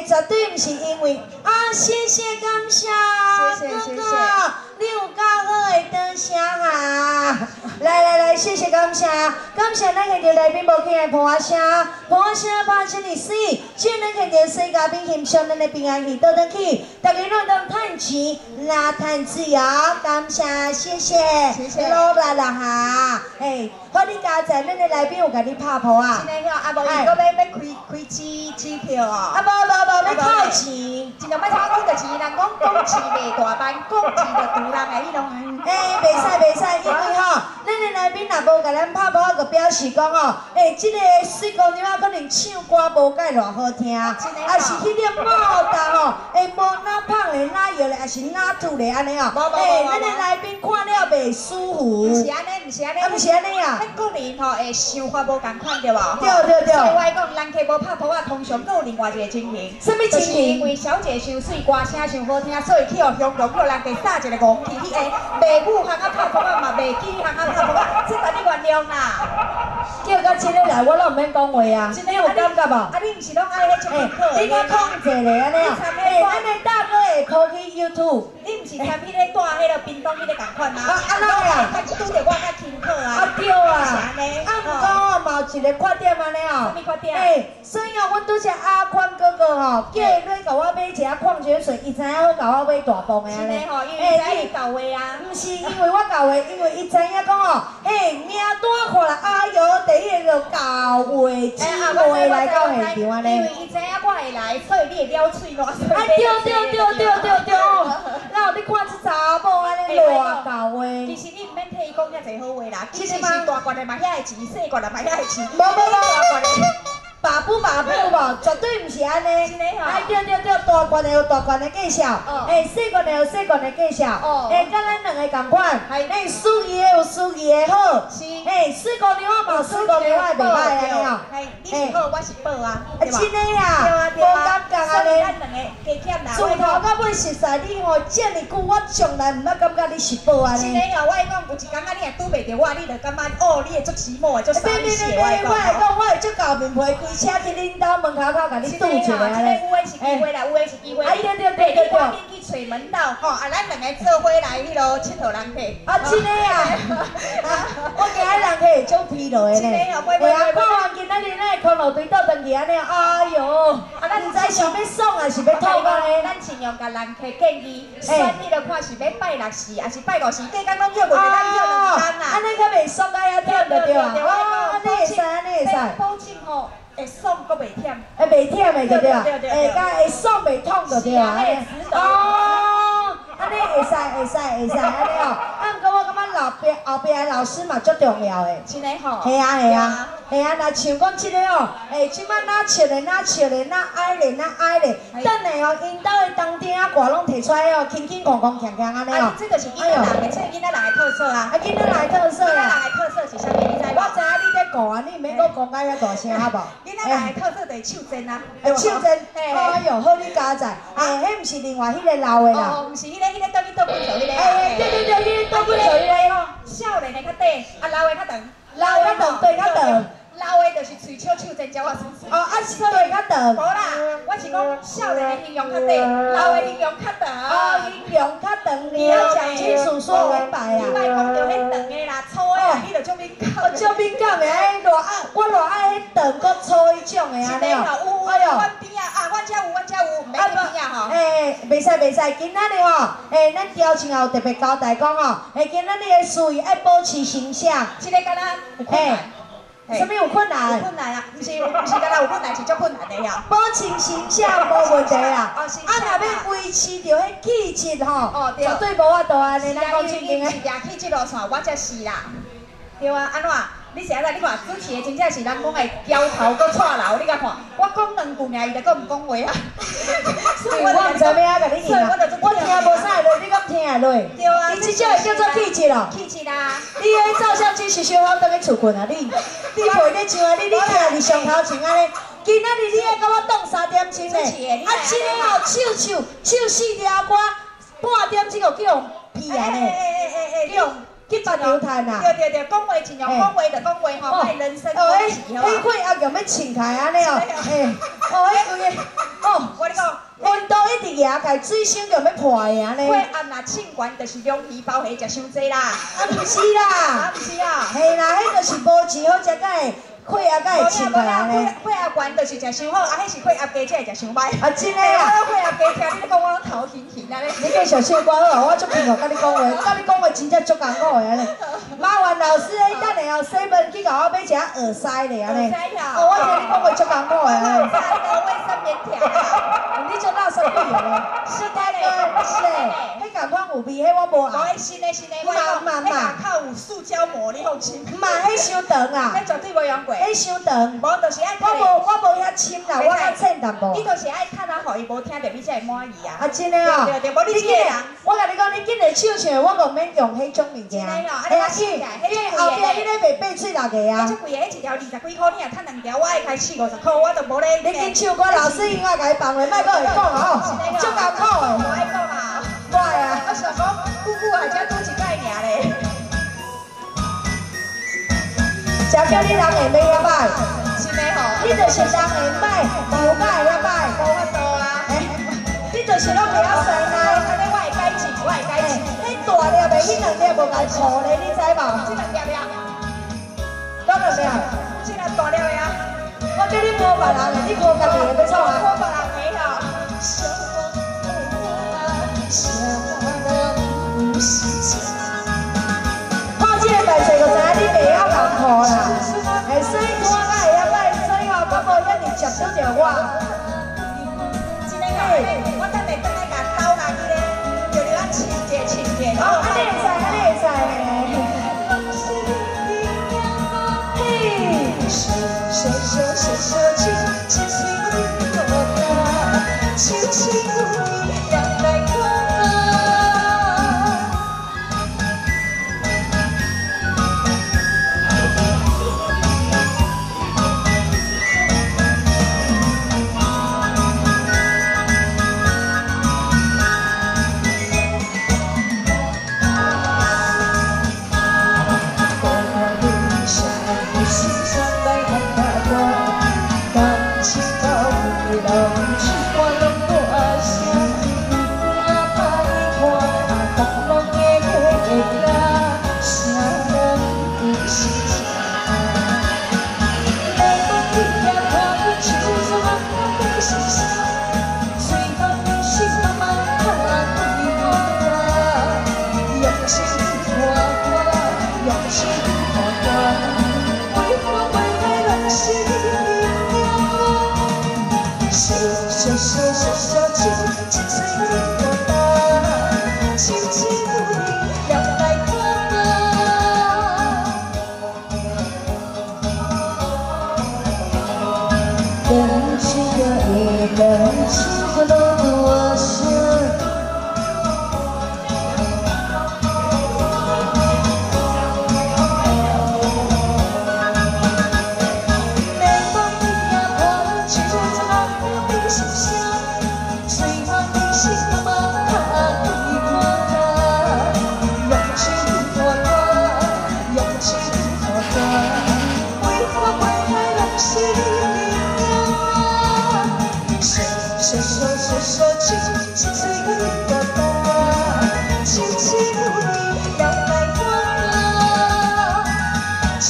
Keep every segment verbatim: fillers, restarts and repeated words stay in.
迄绝对毋是因为啊，谢谢感谢，谢谢谢谢，你有够好的当声啊！来来来，谢谢感谢，感谢咱个来宾无起来捧我声，捧我声把这里水，请咱个电视嘉宾欣赏咱的平安喜倒转去，大家拢当趁钱，拉趁自由，感谢谢谢，谢谢老来啦哈，哎，好你加在咱个来宾有甲你拍抱啊，真个吼，啊无伊搁要要开开支支票哦，啊无。 啊！无要靠钱，尽量要靠讲着钱。人讲讲钱袂大办，讲钱着丢人诶，迄种。诶，袂使袂使，因为吼，咱诶内面若无甲咱拍波，就表示讲吼，诶，即个水姑娘可能唱歌无介偌好听，啊是迄个毛蛋吼，诶，无哪胖咧，哪摇咧，啊是哪土咧，安尼哦。诶，咱诶内面看了袂舒服。毋是安尼，毋是安尼，啊，毋是安尼啊。咱个人吼，诶，想法无共款对无？对对对。所以我讲，人客无拍波啊，通常都有另外一个情形。 什么情形？就是因为小姐伤水，歌声伤好听，所以去互香港落人地撒一个戆气，去下卖母行啊拍扑啊嘛，卖鸡行啊拍扑啊，这才你原谅啦。叫到真个来，我拢唔免讲话啊。真个有感觉无？啊，你唔是拢爱迄种功课？你敢控制咧安尼啊？哎，咱个大哥会考去 YouTube， 你唔是参迄个带迄个冰冻迄个同款吗？啊啊哪个啊？他拄着我较轻巧啊。啊对啊。啊唔讲哦，嘛有一个缺点安尼哦。什么缺点？哎，所以哦，阮拄只阿宽哥哥。 吼，叫伊来甲我买一下矿泉水，伊知影我甲我买大泵的安尼。哎，伊教话啊，毋是因为我教话，因为伊知影讲哦，嘿，名单看啦，哎呦，第一个就教话，指话来到现场安尼。因为伊知影我会来，所以你会了嘴我。哎，对对对对对对，然后你看这查某安尼乱教话。其实你毋免替伊讲遐侪好话啦，其实是大罐的嘛遐个钱，细罐的嘛遐个钱。无无无。 爸母爸母无，绝对毋是安尼。哎，对对对，大罐的有大罐的介绍，哎，细罐的有细罐的介绍，哎，甲咱两个同款。哎，属伊的有属伊的好，哎，水姑娘嘛，水姑娘也袂歹安尼哦。哎，你是好，我是宝啊，对吧？真的啊，无感觉安尼。咱两个加减啦。从头到尾实在你吼，遮尼久我从来毋捌感觉你是宝安尼。真的哦，我讲有一天啊，你若拄袂着我，你就感觉哦，你会足寂寞，足伤心。别别别，我来讲，我会足厚面皮。 车去恁家门口口，甲你堵住来嘞。有诶是机会啦，有诶是机会。哎，对对对对对。外面去找门道吼，啊，咱两个做伙来迄落佚佗人客。啊，真诶啊！我今日人客会足疲劳诶咧。会啊，看完今仔日咱个空路队倒转去安尼，哎呦！啊，咱毋知想要爽还是要吐安尼。咱尽量甲人客建议，选迄落看是要拜六时，还是拜五时，计讲拢约袂着，咱约两天啦。安尼较袂爽，啊，遐忝着对啊。哦，安尼会使，安尼会使。保证吼。 会爽阁袂忝，会袂忝的对对啊，会甲会爽袂痛就对啊，哦，安尼会使会使会使安尼哦，啊，毋过我感觉后边后边的老师嘛足重要诶，真诶吼，系啊系啊系啊，若像讲即个哦，诶，即摆哪笑咧哪笑咧哪哀咧哪哀咧，等下哦，因兜诶当爹啊歌拢摕出来哦，轻轻狂狂强强安尼哦，这就是囡仔人诶，这囡仔人诶特色啊，啊，囡仔人诶特色啦，囡仔人诶特色是啥物？你知无？我知影你在讲啊，你免阁讲到遐大声好无？ 囡仔来靠做就是手针啊，手针，哎呦，好你加载，哎，迄毋是另外迄个老的啦，哦，毋是迄个，迄个倒去倒滚做迄个，哎，对对对，迄个倒滚做迄个吼，少年的较短，啊老的较长，老的较长，对较长，老的就是喙笑手针鸟啊，哦，啊是对较长，无啦，我是讲少年的形容较短，老的形容较长，哦，形容较长，你要讲清楚说明白啊，你莫讲着迄长的啦，粗的啦，你着照片。 哦，照敏感的，哎，偌爱，我偌爱迄长搁粗迄种的安尼哦。哎呦，阮边啊，啊，阮遮有，阮遮有，免去边啊吼。哎，袂使袂使，今仔日吼，哎，咱调情也有特别交代讲哦，哎，今仔日的事宜爱保持形象。这个敢若有困难？什么有困难？有困难啊，毋是毋是敢若有困难，是足困难的呀。保持形象无问题啦，啊，若要维持着迄气质吼，绝对无法度安尼咱讲真经诶。是啊，气质路线我则是啦。 对啊，安怎？你是安怎？你看主持的真正是人讲的焦头搁错流，你甲看，我讲两句尔，伊就搁唔讲话啊。所以我唔知咩啊，甲你听啊。我听无啥落，你敢听落？对啊。伊即种叫做气质咯。气质啦。你迄照相机是小可倒去厝睏啊？你，你陪咧上啊？你你徛伫上头前安尼。今仔日你爱甲我当三点钟嘞？啊，真个哦，手手手四条我半点钟就叫屁啊嘞！哎哎哎哎，叫。 去白流炭啊！对对对，讲话尽量讲话就讲话吼，卖人身攻击吼。哦，迄血压用要沁开安尼哦，哎，哦，迄个，哦，我赢，家最先就要破赢咧。过暗若称悬，就是两皮包虾食伤济啦。啊，不是啦，啊，不是啊，嘿啦，迄就是无钱好食才会血压才会升啊咧。血压悬就是食伤好，啊，迄是血压低才会食伤歹。啊，真诶啊！我血压低听你讲，我拢头晕晕啊咧。你继续唱歌好，我足平和甲你讲话，甲你讲话真正足艰苦诶啊咧。麻烦老师诶，等下哦，西门去甲我买一下耳塞咧啊咧。耳塞啊！哦，我听你讲话足艰苦诶啊咧。你做哪生意了？是的嘞，是嘞。迄个款有味，迄我无爱。新嘞新嘞，我讲嘛嘛，靠有塑胶膜你用清。嘛，迄伤长啦。迄绝对无用过。迄伤长。无，就是爱。我无，我无遐深啦，我爱浅淡薄。你就是爱趁啊，互伊无听到，你才会满意啊。啊，真嘞哦。对对对，无你这个人，我甲你讲，你紧来唱唱，我无免用迄种物件。真嘞哦，哎呀，是，因为后壁你咧卖八嘴六个啊。这几个，一条二十几块，你若趁两条，我爱开四五十块，我都无咧。你紧唱歌，老师另外甲伊放落，卖个。 讲哦，足艰苦诶，唔爱讲啊，对啊，我想讲，姑姑还才拄一摆尔咧，才叫你人下尾遐歹，是咪吼？你就是人下尾，牛尾遐歹，无法度啊！哎，你就是拢袂晓生啦，安尼我会改进，我会改进。你大粒袂，你两粒无解错咧，你知无？这两粒了，多两粒，这两大粒了，我叫你摸别人，你摸家己要创啊？摸别人。 看这个代志就知影你袂晓人哭啦，会洗拖甲会晓来洗哦，不过一直接触着我。真个哦，我等下等下甲刀拿去咧，就了啊，亲者亲者。哦，安尼会使，安尼会使咧。嘿。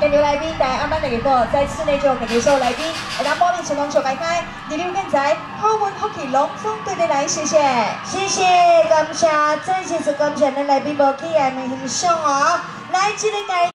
今日来宾在阿曼的直播，在室内就给介绍来宾，给咱报名成功小白开，你们现在好运福气隆重对你来，谢谢，谢谢，感谢，真心是感谢咱来宾无去也能欣赏哦，来这个该。